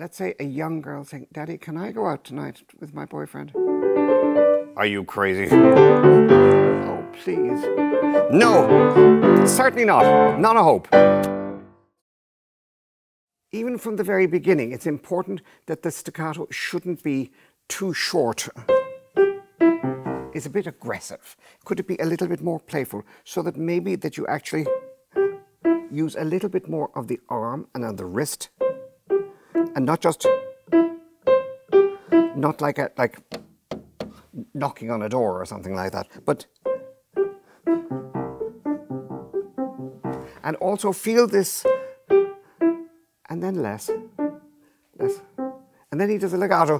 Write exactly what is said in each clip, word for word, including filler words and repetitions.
let's say a young girl saying, "Daddy, can I go out tonight with my boyfriend?" Are you crazy? Oh, please. No, certainly not. Not a hope. Even from the very beginning, it's important that the staccato shouldn't be too short. It's a bit aggressive. Could it be a little bit more playful, so that maybe that you actually use a little bit more of the arm and of the wrist, and not just, not like a, like knocking on a door or something like that, but, and also feel this, and then less, less, and then he does a legato.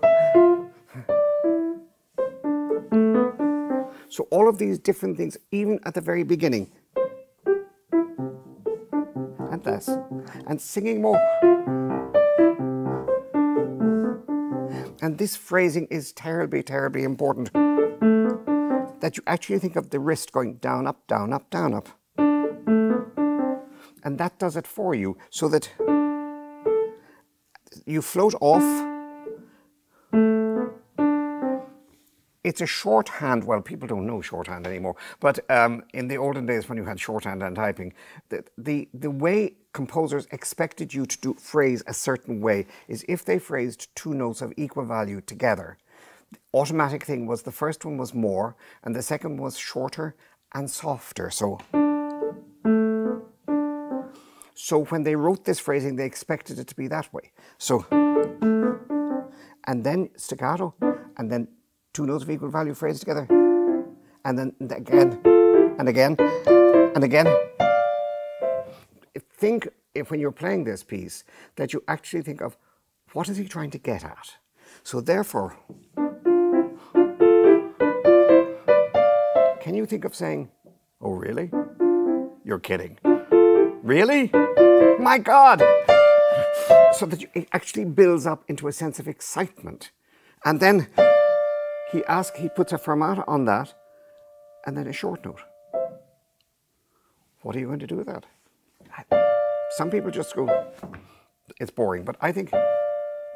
So all of these different things, even at the very beginning, and less, and singing more. And this phrasing is terribly, terribly important. That you actually think of the wrist going down, up, down, up, down, up. And that does it for you, so that you float off. It's a shorthand, well, people don't know shorthand anymore, but um, in the olden days when you had shorthand and typing, the, the, the way composers expected you to do, phrase a certain way is if they phrased two notes of equal value together. The automatic thing was the first one was more, and the second was shorter and softer. So, so when they wrote this phrasing, they expected it to be that way. So, and then staccato, and then two notes of equal value phrased together, and then again, and again, and again. Think, if when you're playing this piece, that you actually think of, what is he trying to get at? So therefore, can you think of saying, "Oh really? You're kidding. Really? My God!" So that you, it actually builds up into a sense of excitement. And then, He asks, he puts a fermata on that, and then a short note. What are you going to do with that? Some people just go, it's boring, but I think,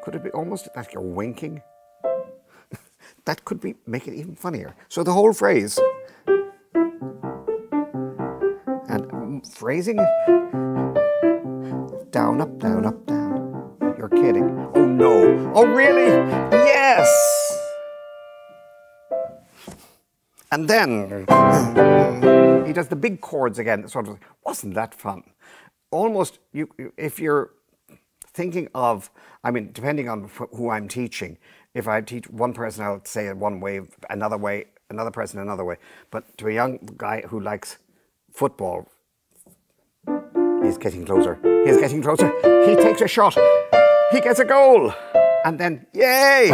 could it be almost like you're winking? That could be, make it even funnier. So the whole phrase, and phrasing it, down, up, down, up, down. You're kidding. Oh no. Oh really? Yes. And then he does the big chords again, sort of, wasn't that fun? Almost, you, if you're thinking of, I mean, depending on who I'm teaching, if I teach one person, I'll say it one way, another way, another person, another way. But to a young guy who likes football, he's getting closer, he's getting closer, he takes a shot, he gets a goal, and then, yay!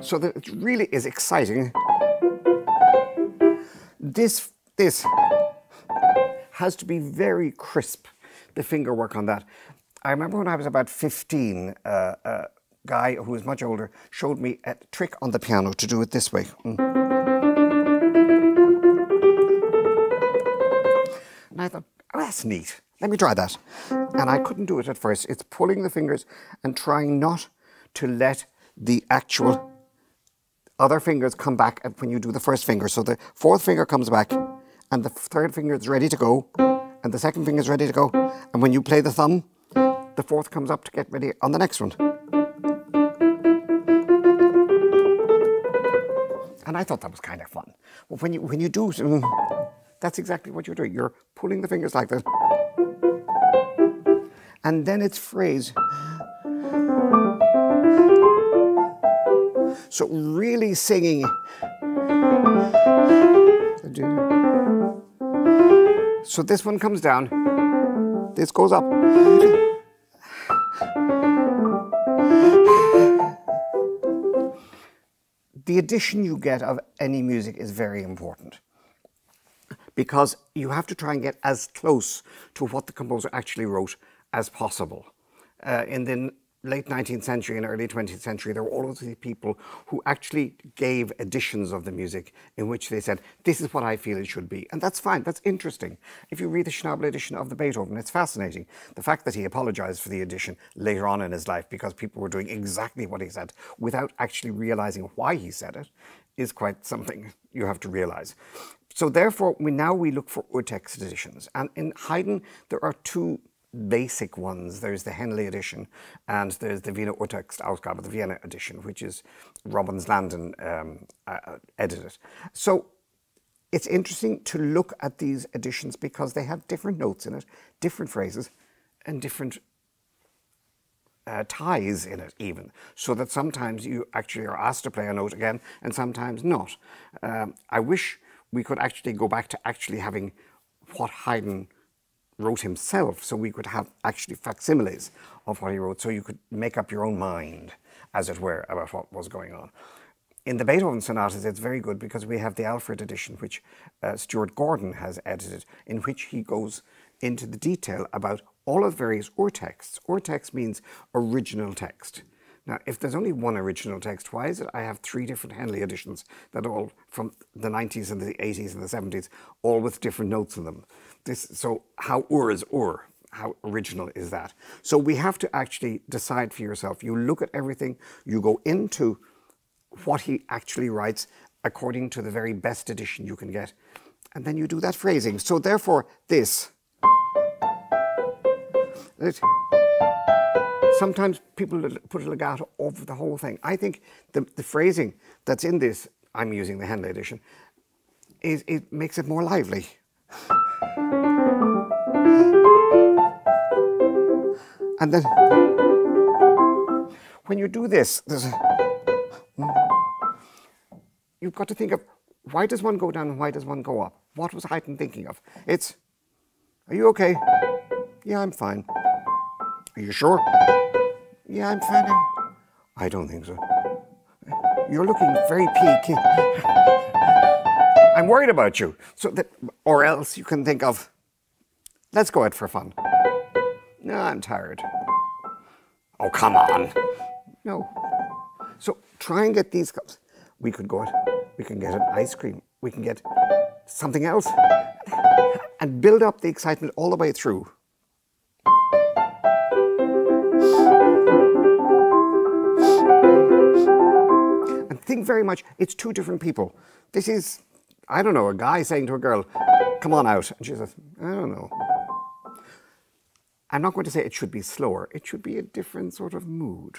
So that it really is exciting. This, this has to be very crisp, the finger work on that. I remember when I was about fifteen, uh, a guy who was much older showed me a trick on the piano to do it this way. And I thought, oh, that's neat. Let me try that. And I couldn't do it at first. It's pulling the fingers and trying not to let the actual other fingers come back when you do the first finger. So the fourth finger comes back, and the third finger is ready to go, and the second finger is ready to go. And when you play the thumb, the fourth comes up to get ready on the next one. And I thought that was kind of fun. Well, when you, when you do, that's exactly what you're doing. You're pulling the fingers like this. And then it's phrase. So really singing. So this one comes down, this goes up. The addition you get of any music is very important, because you have to try and get as close to what the composer actually wrote as possible. Uh, in the late nineteenth century and early twentieth century, there were all of these people who actually gave editions of the music in which they said, this is what I feel it should be. And that's fine, that's interesting. If you read the Schnabel edition of the Beethoven, it's fascinating. The fact that he apologized for the edition later on in his life because people were doing exactly what he said without actually realizing why he said it is quite something you have to realize. So therefore, we, now we look for Urtext editions. And in Haydn, there are two basic ones. There's the Henley edition and there's the Wiener Urtext Ausgabe, the Vienna edition, which is Robbins Landon um, uh, edited. So it's interesting to look at these editions because they have different notes in it, different phrases and different Uh, ties in it even, so that sometimes you actually are asked to play a note again and sometimes not. Um, I wish we could actually go back to actually having what Haydn wrote himself, so we could have actually facsimiles of what he wrote, so you could make up your own mind, as it were, about what was going on. In the Beethoven sonatas, it's very good because we have the Alfred edition, which uh, Stuart Gordon has edited, in which he goes into the detail about all of various urtexts. Urtext means original text. Now, if there's only one original text, why is it I have three different Henley editions that are all from the nineties and the eighties and the seventies, all with different notes in them? This, so how ur is ur? How original is that? So we have to actually decide for yourself. You look at everything, you go into what he actually writes according to the very best edition you can get, and then you do that phrasing. So therefore, this... Sometimes people put a legato over the whole thing. I think the, the phrasing that's in this, I'm using the Henley edition, is, it makes it more lively. And then, when you do this, there's a, you've got to think of, why does one go down and why does one go up? What was Haydn thinking of? It's, are you okay? Yeah, I'm fine. Are you sure? Yeah, I'm fine. I don't think so. You're looking very peaky. I'm worried about you. So that, or else you can think of, let's go out for fun. No, I'm tired. Oh, come on. No. So try and get these cups. We could go out. We can get an ice cream. We can get something else. And build up the excitement all the way through. Think very much, it's two different people. This is, I don't know, a guy saying to a girl, come on out. And she says, I don't know. I'm not going to say it should be slower. It should be a different sort of mood.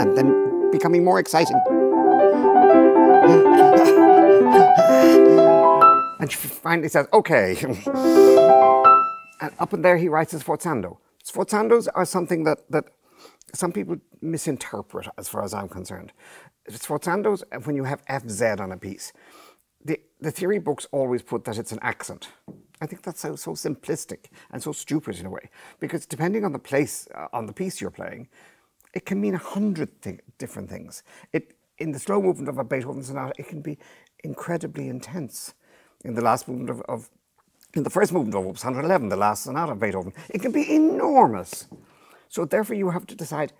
And then becoming more exciting. And she finally says, okay. And up in there he writes his Sforzando. Sforzandos are something that, that some people misinterpret as far as I'm concerned. Sforzandos, when you have F Z on a piece, the, the theory books always put that it's an accent. I think that's so, so simplistic and so stupid in a way, because depending on the place, uh, on the piece you're playing, it can mean a hundred th different things. It, in the slow movement of a Beethoven sonata, it can be incredibly intense. In the last movement of, of In the first movement of Opus one eleven, the last sonata of Beethoven, it can be enormous. So therefore you have to decide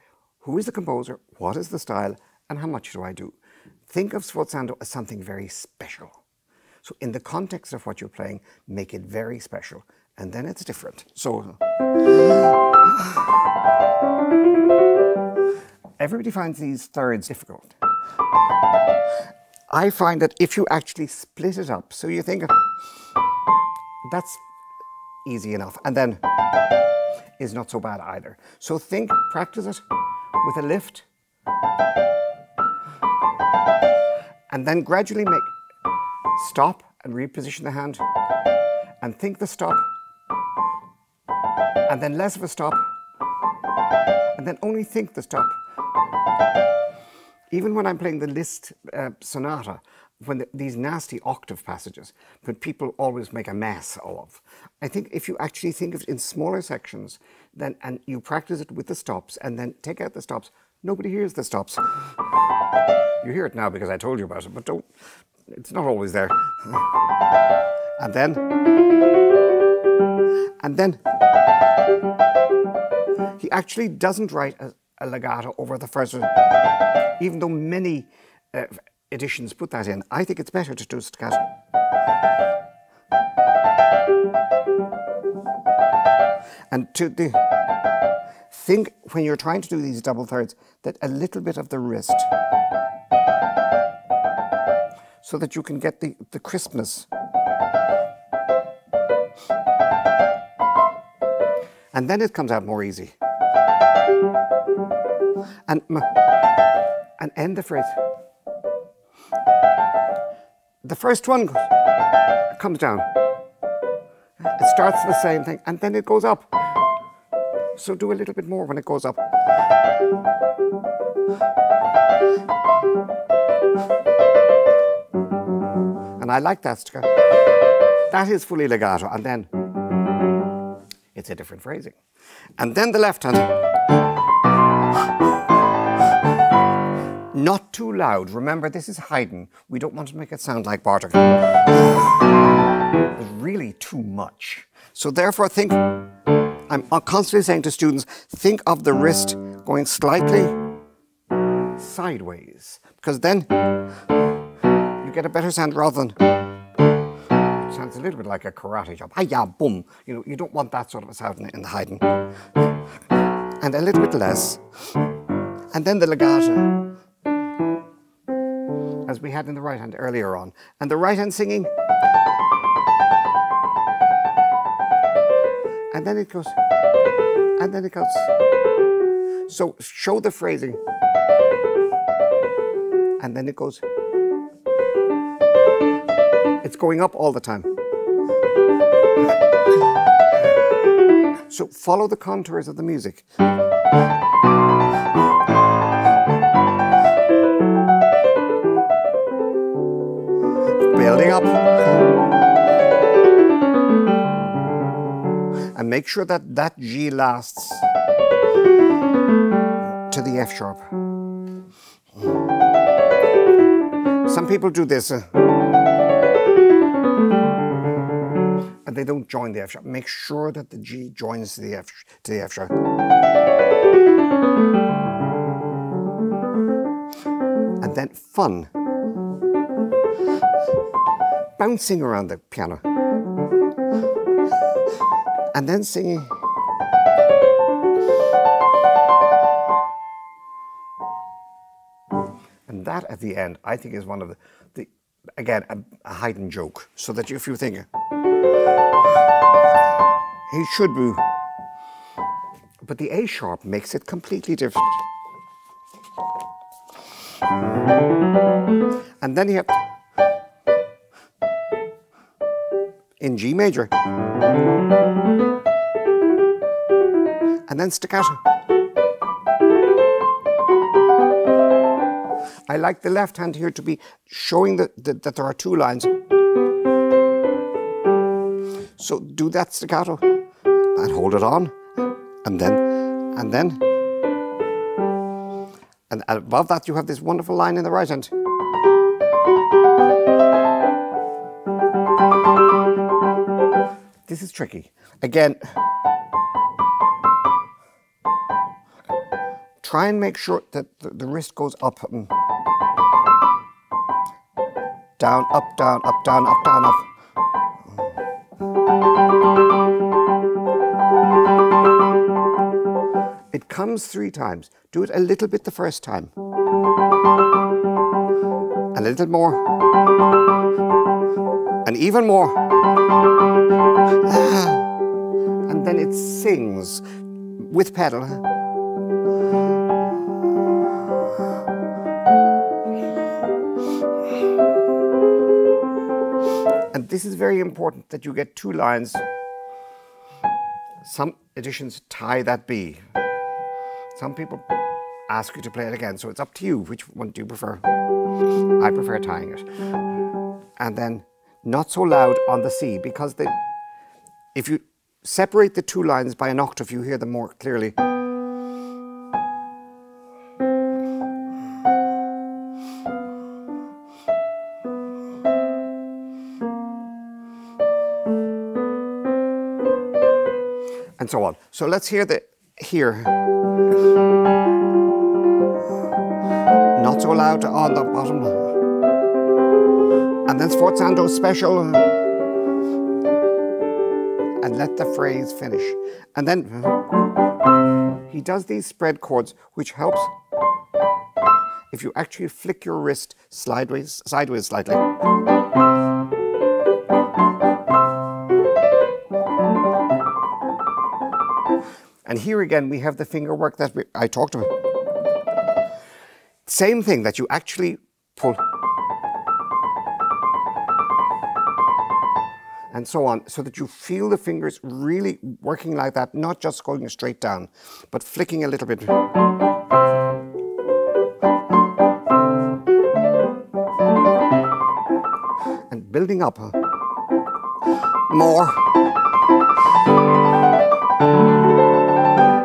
who is the composer, what is the style, and how much do I do. Think of Sforzando as something very special. So in the context of what you're playing, make it very special, and then it's different. So... Everybody finds these thirds difficult. I find that if you actually split it up, so you think... Of, that's easy enough, and then is not so bad either. So think, practice it with a lift, and then gradually make stop and reposition the hand, and think the stop, and then less of a stop, and then only think the stop. Even when I'm playing the Liszt uh, sonata, when the, these nasty octave passages that people always make a mess of, I think if you actually think of it in smaller sections, then and you practice it with the stops and then take out the stops, nobody hears the stops. You hear it now because I told you about it, but don't, it's not always there. and then, and then. He actually doesn't write a, a legato over the first one, even though many uh, editions put that in. I think it's better to do staccato. And to the, think when you're trying to do these double thirds that a little bit of the wrist, so that you can get the, the crispness. And then it comes out more easy. And, and end the phrase. The first one goes, comes down. It starts the same thing, and then it goes up. So do a little bit more when it goes up. And I like that staccato. That is fully legato, and then it's a different phrasing. And then the left hand. Not too loud. Remember, this is Haydn. We don't want to make it sound like Bartok. It's really too much. So therefore, think, I'm constantly saying to students, think of the wrist going slightly sideways, because then you get a better sound rather than... Sounds a little bit like a karate job. Hi-ya, boom. You know, you don't want that sort of a sound in the Haydn. And a little bit less. And then the legato, as we had in the right hand earlier on. And the right hand singing. And then it goes. And then it goes. So show the phrasing. And then it goes. It's going up all the time. So follow the contours of the music. Building up. And make sure that that G lasts to the F sharp. Some people do this. And they don't join the F sharp. Make sure that the G joins the F to the F sharp. And then fun. Bouncing around the piano. And then singing. And that at the end, I think, is one of the, the again, a, a Haydn joke. So that if you think, he should be. But the A sharp makes it completely different. And then you have in G major. And then staccato. I like the left hand here to be showing that, that, that there are two lines. So do that staccato and hold it on, and then, and then. And above that you have this wonderful line in the right hand. This is tricky. Again, try and make sure that the wrist goes up. Down, up, down, up, down, up, down, up. It comes three times. Do it a little bit the first time. A little more. And even more. And then it sings with pedal. And this is very important that you get two lines. Some editions tie that B. Some people ask you to play it again, so it's up to you. Which one do you prefer? I prefer tying it. And then not so loud on the C, because they, if you separate the two lines by an octave, you hear them more clearly. and so on. So let's hear the here. Not so loud on the bottom. And then Sforzando special. And let the phrase finish. And then he does these spread chords, which helps if you actually flick your wrist sideways, sideways slightly. And here again, we have the finger work that we, I talked about. Same thing, that you actually pull. And so on, so that you feel the fingers really working like that, not just going straight down, but flicking a little bit. And building up. More.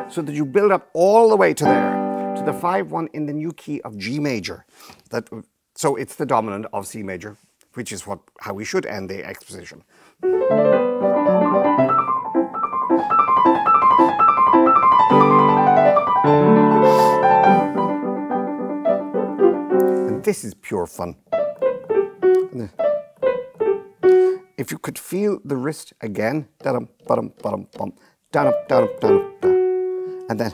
So that you build up all the way to there, to the five one in the new key of G major. That, so it's the dominant of C major, which is what how we should end the exposition. And this is pure fun. If you could feel the wrist again, da-dum, ba-dum, ba-dum, bum, da-dum, da-dum, da-dum, da-dum. And then,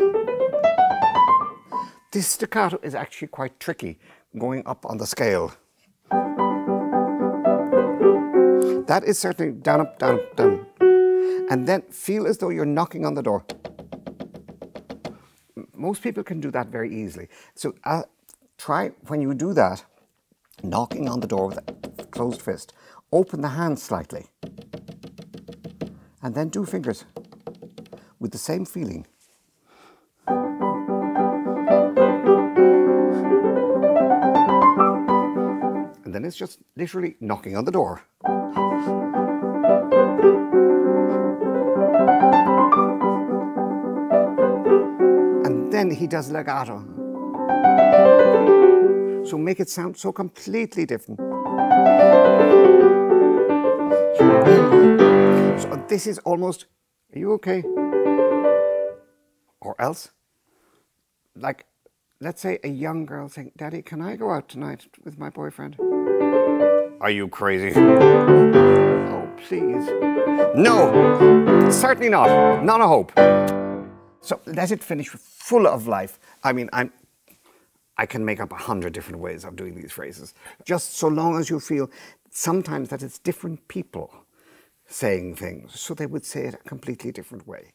this staccato is actually quite tricky, going up on the scale. That is certainly down, up, down, up, down. And then feel as though you're knocking on the door. Most people can do that very easily. So uh, try, when you do that, knocking on the door with a closed fist, open the hand slightly. And then two fingers with the same feeling. And then it's just literally knocking on the door. And then he does legato. So make it sound so completely different. So this is almost, are you okay? Or else, like, let's say a young girl saying, Daddy, can I go out tonight with my boyfriend? Are you crazy? Oh, please. No, certainly not. Not a hope. So let it finish full of life. I mean, I'm, I can make up a hundred different ways of doing these phrases. Just so long as you feel sometimes that it's different people saying things, so they would say it a completely different way.